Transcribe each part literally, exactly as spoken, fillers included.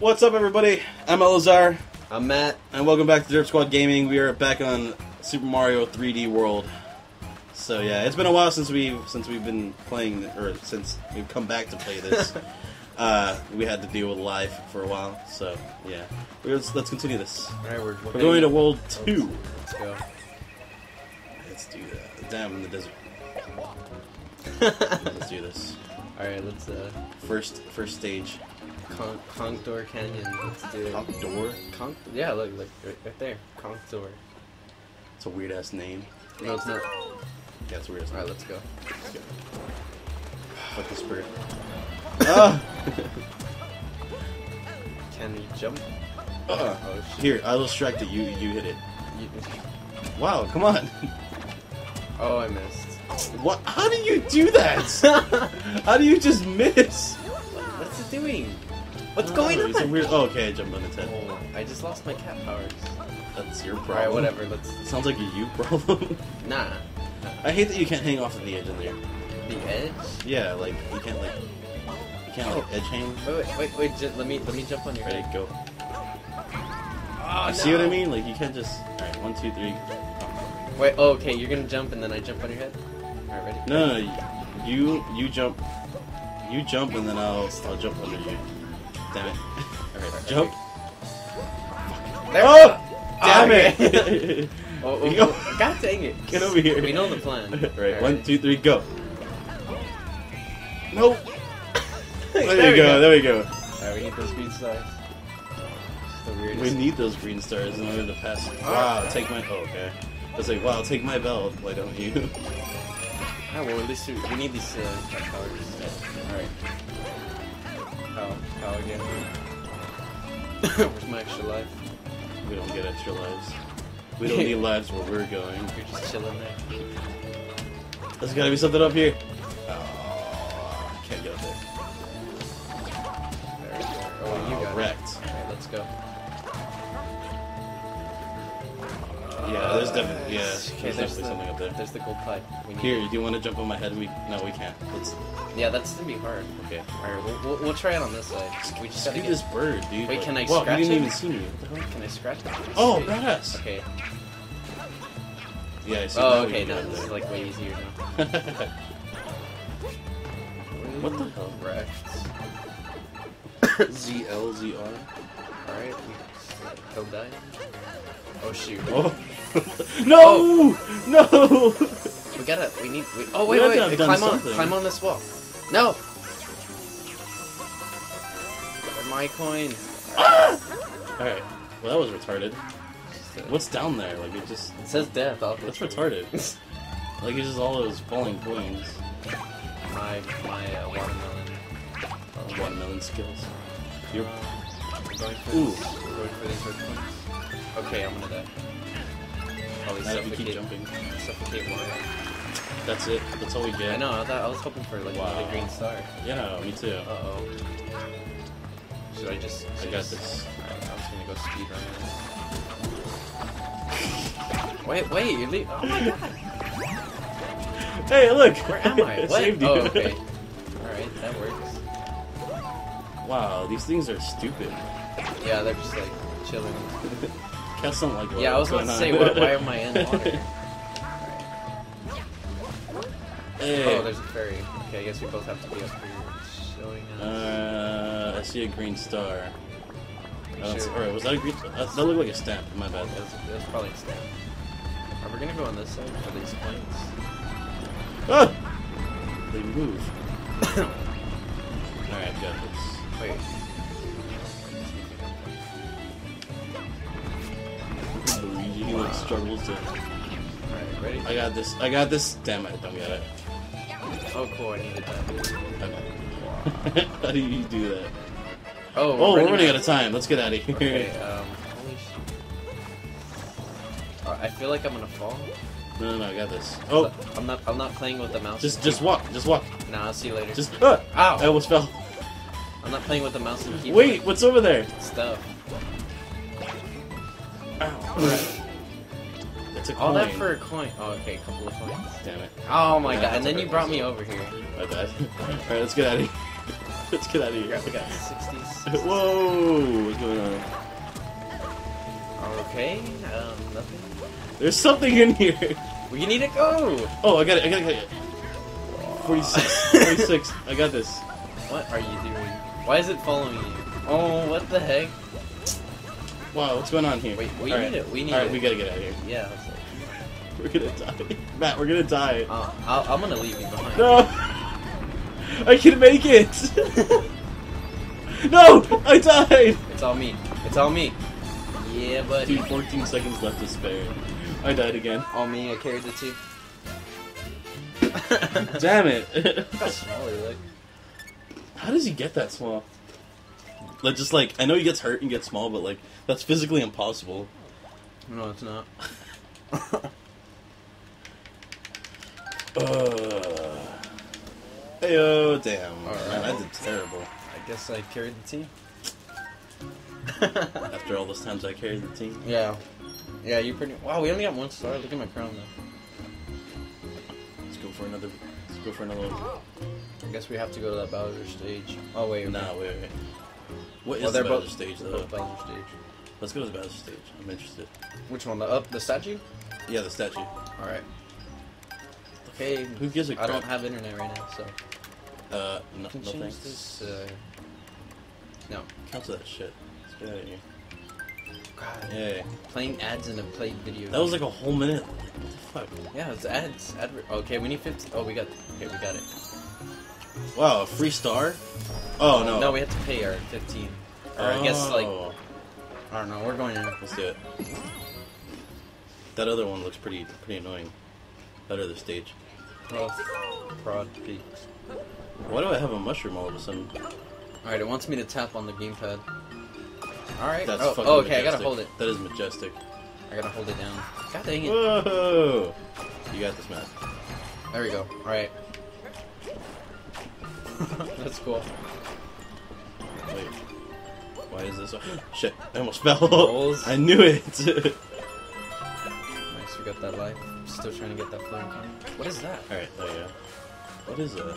What's up, everybody? I'm Elazar. I'm Matt. And welcome back to Derp Squad Gaming. We are back on Super Mario three D World. So yeah, it's been a while since we've since we've been playing, or since we've come back to play this. uh, we had to deal with life for a while, so yeah. We're, let's, let's continue this. All right, we're, we're going to World Two. Let's go. Let's do that. Damn, in the desert. Let's do this. All right, let's. Uh... First, first stage. Con Conkdor door Canyon. Let's do it. Conkdor? Conk yeah, look, look, right, right there. Conkdor. It's a weird ass name. No, it's not. Yeah, it's a weird ass name. Alright, let's go. Let's go. Fuck this bird. Ah! Can we jump? Uh, oh, shit. Here, I'll distract you. You hit it. You wow, come on. Oh, I missed. What? How do you do that? How do you just miss? What's it doing? What's going on? It's a weird... Oh, okay, I jumped on its head. Oh, I just lost my cat powers. That's your problem. Alright, whatever. Let's. Sounds like a you problem. Nah. I hate that you can't hang off of the edge in there. The edge? Yeah, like you can't like you can't like edge hang. Wait, wait, wait, wait just, let me let me jump on your head. Ready, go. Oh, you no. See what I mean? Like you can't just. Alright, one, two, three. Wait. Oh, okay. You're gonna jump and then I jump on your head. Alright, ready? No, no, no, you you jump, you jump and then I'll I'll jump under you. Damn it! Alright, right, jump. There oh! Damn it! Okay. oh, oh, oh. God dang it! Get over here! We know the plan. Right, right, one, two, three, go. Nope. there, there we go. go. There we go. Alright, we need those green stars. The weirdest. We need those green stars in order to pass. Wow! Right. Take my. Oh, okay. I was like, wow! Take my belt. Why don't you? Oh, well, at least we, we need these uh, powers. Alright. How? How again? Where's my extra life? We don't get extra lives. We don't need lives where we're going. You're just chilling there. There's gotta be something up here. Oh, can't get up there. There we go. Oh, you got wrecked. Alright, let's go. Yeah, there's definitely yeah, there's okay, there's definitely the, something up there. There's the gold pipe. We need Here, do you want to jump on my head? We no, we can't. Let's... Yeah, that's gonna be hard. Okay, all right, we'll, we'll, we'll try it on this side. We just gotta get this bird, dude. Wait, like, can I well, scratch it? You didn't even see me. Can I scratch it? Oh, badass. Okay. Yeah. I see oh, okay. Now this is like way easier now. What the hell, Rex? Z L Z R. All right, he'll die. Oh shoot! Oh. no! Oh. No! We gotta. We need. We, oh wait! We wait! wait climb something. on! Climb on this wall! No! My coin. Ah! All right. Well, that was retarded. What's down there? Like it just. It says death. That's retarded. Like it's just all those falling coins. My my uh, watermelon. Uh, watermelon skills. You're. Uh, we're going for Ooh. This. We're going for these red coins. Okay, I'm gonna die. Probably now suffocate. Keep jumping. Suffocate Mario. That's it. That's all we get. I know. I, thought, I was hoping for like wow. another green star. Yeah, me too. Uh oh. Should I just? Should I got just... this. Alright, I'm just gonna go speedrun. Wait, wait, you're leaving. Oh my god. Hey, look. Where am I? What? Saved you. Oh, okay. Alright, that works. Wow, these things are stupid. Yeah, they're just like chilling. Cats don't like water. Yeah, I was going to say, why, why am I in water? Hey. Oh, there's a fairy. Okay, I guess we both have to be up here. Showing us. Uh, I see a green star. Oh, sure. Alright, was that a green star? That, that looked like a stamp. My bad. That was, that was probably a stamp. Are we going to go on this side for these planes? Ah! They move. Alright, got this. Wait. He like struggles to. Alright, ready? I got this. I got this. Damn it! Don't get it. Oh cool! I needed that. Okay. How do you do that? Oh, we're, oh, running we're running out of time. Let's get out of here. Okay, um, holy shit. Uh, I feel like I'm gonna fall. No, no, no! I got this. Oh, I'm not. I'm not playing with the mouse. Just, just walk. Just walk. Nah, I'll see you later. Just. Uh, Ow! I almost fell. I'm not playing with the mouse and keyboard. Wait, what's over there? Stuff. Ow! Alright. All that for a coin. Oh, okay, a couple of coins. Damn it. Oh my yeah, god, and then you brought me over here. My bad. Alright, let's get out of here. Let's get out of here. Okay. sixty, sixty. Whoa! What's going on? Okay. Um, nothing. There's something in here. We need to go. Oh, I got it. I got it. forty-six. forty-six. I got this. What are you doing? Why is it following you? Oh, what the heck? Wow, what's going on here? Wait, we All need right. it. We need All right, it. We gotta get out of here. Yeah. That's it. We're gonna die. Matt, we're gonna die. Uh, I'll, I'm gonna leave you behind. No! I can make it! No! I died! It's all me. It's all me. Yeah, buddy. Dude, fourteen seconds left to spare. I died again. All me, I carried the two. Damn it. How small is he, like? How does he get that small? Like, just like, I know he gets hurt and gets small, but like, that's physically impossible. No, it's not. Uh, hey, oh, damn. All right. Man, I did terrible. I guess I carried the team. After all those times I carried the team. Yeah. Yeah, you pretty... Wow, we only got one star. Look at my crown, though. Let's go for another... Let's go for another one. I guess we have to go to that Bowser stage. Oh, wait. wait. Nah, wait, wait. What is well, the Bowser both, stage, though? Bowser stage. Let's go to the Bowser stage. I'm interested. Which one? The up? The statue? Yeah, the statue. All right. Hey, who gives a crap? I don't have internet right now, so. Uh, no, no thanks. This, uh... No. Cancel that shit. Let's get out of here. God. Yeah. Playing ads in a play video. That game. Was like a whole minute. What the fuck? Yeah, it's ads. Adver okay, we need fifty. Oh, we got. Okay, we got it. Wow, a free star? Oh, no. No, we have to pay our fifteen. Or oh. I guess, like. I don't know, we're going in. Let's do it. That other one looks pretty, pretty annoying. That other stage. Oh, prod peaks. Why do I have a mushroom all of a sudden? Alright, it wants me to tap on the gamepad. Alright. That's oh, fucking oh, okay, majestic. I gotta hold it. That is majestic. I gotta hold it down. God dang it. Whoa! You got this, Matt. There we go. Alright. That's cool. Wait. Why is this... Shit, I almost fell. Rolls. I knew it. Nice, we got that life. Still trying to get that flame coming. What is that? Alright, there you go. What is that? Is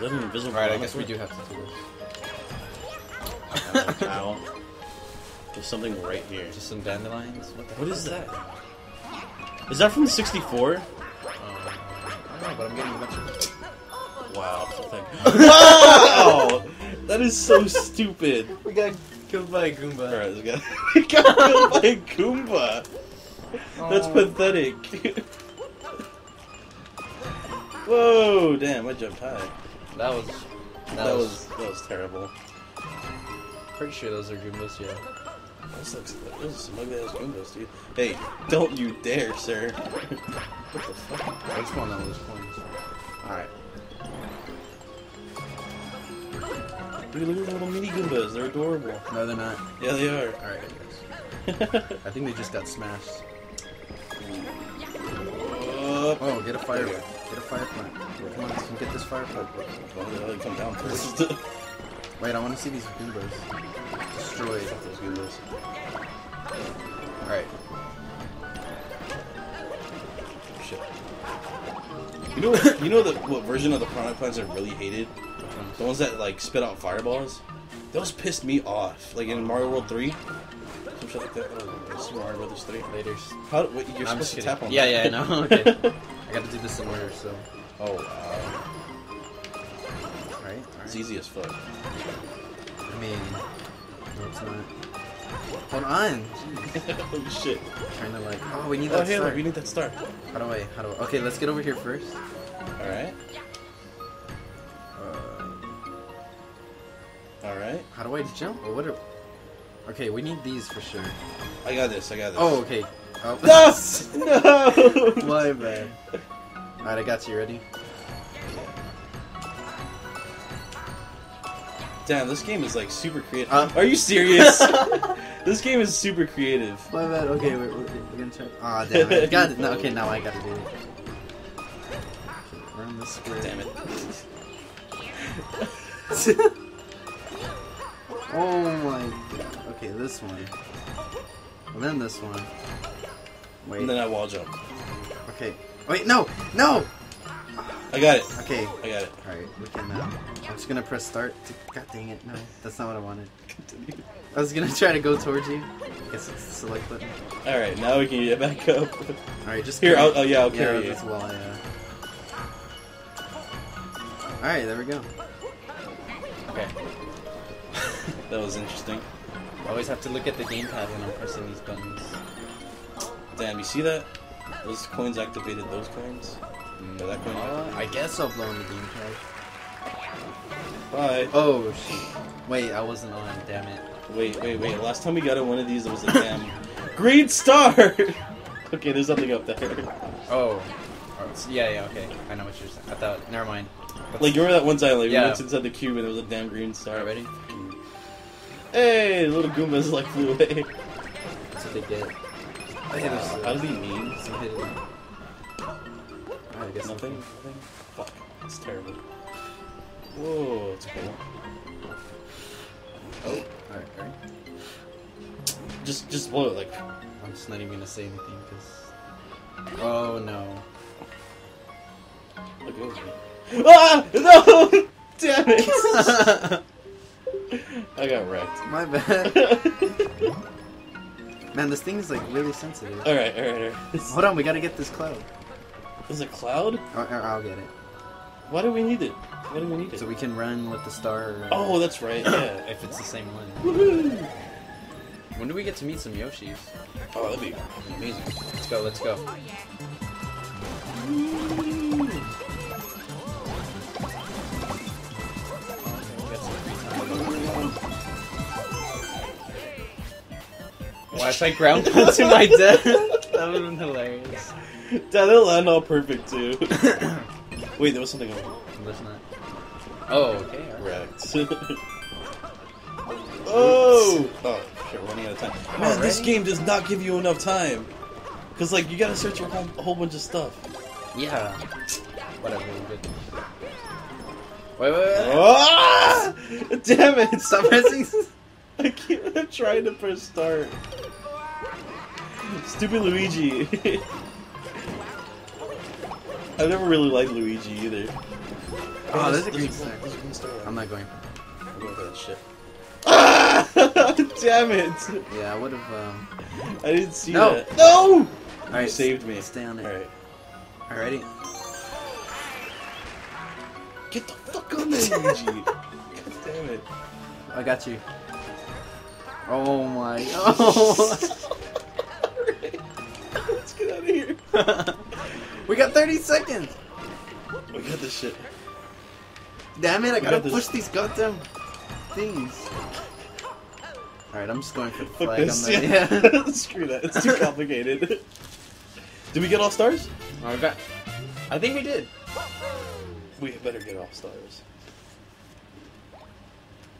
that an invisible Alright, I guess we do have to do this. Ow, ow. There's something right here. Just some dandelions? What, the what is that? that? Is that from the sixty-four? Um, I don't know, but I'm getting a bunch of it. Wow. Wow! That is so stupid. We got killed by a Goomba. Alright, we got, we got killed by a Goomba. That's oh. pathetic. Whoa, damn, I jumped high. That was... That, that was, was... That was terrible. Pretty sure those are Goombas, yeah. Those looks... Those are some ugly-ass Goombas, dude. Hey, don't you dare, sir. What the fuck? I just want all those coins. Alright. Dude, look at the little mini Goombas. They're adorable. No, they're not. Yeah, they are. Alright, I guess. I think they just got smashed. Oh, get a fire plant. Get a fire plant. Come on, let's get this fire plant. Well, come down first. Wait, I want to see these Goombas. Destroy those Goombas. Alright. Shit. You know what, you know the, what version of the piranha plants I really hated? The ones that, like, spit out fireballs? Those pissed me off. Like in Mario World three. Some shit like that. Oh, Super Mario Brothers three. Laters. How, what, you're I'm supposed to tap on yeah, that. Yeah, yeah, no, okay. I gotta do this in order, so... Oh, wow. All right, all right. It's easy as fuck. I mean... No, it's not. Hold on! Holy shit. I'm trying to like... Oh, we need oh, that hey, star. Look, we need that star. How do I... How do I... Okay, let's get over here first. Alright. Uh, Alright. How do I jump? Or what are... Okay, we need these for sure. I got this, I got this. Oh, okay. Oh. No! No! My bad. Alright, I got you. Ready? Damn, this game is like super creative. Uh, Are you serious? This game is super creative. My bad. Okay, we're, we're, we're gonna try. Aw, oh, damn it. Got it. No, okay, now I gotta do it. Okay, we're in the square. Damn it. Oh my god. Okay, this one. And then this one. Wait. And then I wall jump. Okay. Wait, no! No! I got it. Okay. I got it. Alright, we can, uh, I'm just gonna press start. God dang it, no. That's not what I wanted. Continue. I was gonna try to go towards you. I guess it's the select button. Alright, now we can get back up. Alright, just here, I'll, oh yeah, I'll carry yeah, you. Well, yeah. Alright, there we go. Okay. That was interesting. I always have to look at the gamepad when I'm pressing these buttons. Damn, you see that? Those coins activated those coins? Mm, that coin uh, I guess I'll blow in the gamepad. Bye. Oh, shit. Wait, I wasn't on, damn it. Wait, wait, wait. Last time we got on one of these, it was a damn green star! Okay, there's nothing up there. Oh. Yeah, yeah, okay. I know what you're saying. I thought, never mind. Let's... Like, you remember that one time, like, yeah. We went inside the cube and there was a damn green star. Right, ready? Hey, little Goombas, like, flew away. That's what they did. Oh, yeah, uh, how does he mean? I guess nothing? Nothing? Fuck, that's terrible. Whoa, it's cool. Oh, alright, alright. Just, just blow it, like... I'm just not even gonna say anything, because... Oh, no. Look over me. Ah! No! Damn it! I got wrecked. My bad. Man, this thing is like really sensitive. Alright, alright, alright. Hold on, we gotta get this cloud. Is it cloud? Or, or I'll get it. Why do we need it? Why do we need it? So we can run with the star. Uh, oh, that's right, yeah. If it's the same one. Woohoo! When do we get to meet some Yoshis? Oh, that'd be amazing. Let's go, let's go. Watch I ground pound to my death. That would have been hilarious. That'll land all perfect too. Wait, there was something over there. There's not. Oh, okay. Correct. Right. Oh! Oh, shit, we're running out of time. Man, this game does not give you enough time. Because, like, you gotta search for a whole bunch of stuff. Yeah. Whatever. Wait, wait, wait. Oh! Damn it! Stop pressing. I can't. I'm trying to press start. Stupid Luigi. I've never really liked Luigi either. Oh, there's, there's a green star. There's a green star. I'm not going. I'm going for that shit. Ah! Damn it! Yeah, I would have. Um... I didn't see no. that. No! All right, you saved me. Stay on it. All right. Alrighty. Get the fuck on there, Luigi! God damn it! I got you. Oh my! Oh! Let's get out of here. We got thirty seconds. We got this shit. Damn it! I we gotta got push these goddamn things. All right, I'm just going for the flag. This, I'm yeah. Like, yeah. Screw that. It's too complicated. Did we get all stars? I got. I think we did. We better get all stars.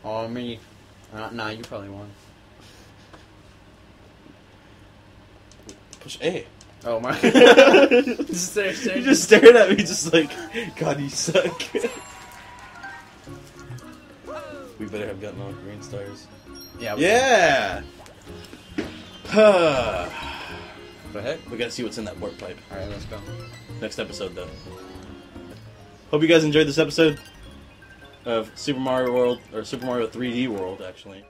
Oh me. Uh, nah, you probably won. Push A. Oh my! Just stare, stare. You just stared at me, just like, God, you suck. We better have gotten all green stars. Yeah. We yeah. Huh. The heck? We gotta see what's in that warp pipe. All right, let's go. Next episode, though. Hope you guys enjoyed this episode of Super Mario World, or Super Mario three D World, actually.